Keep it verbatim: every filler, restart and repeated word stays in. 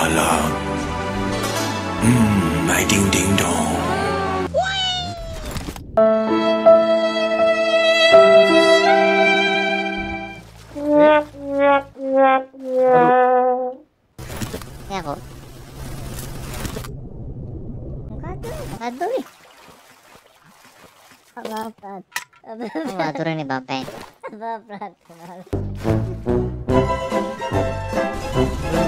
la la. Mmm, my ding ding dong. Ako. Kado eh. Abaprat. Abaprat rin ni Bapen. Abaprat.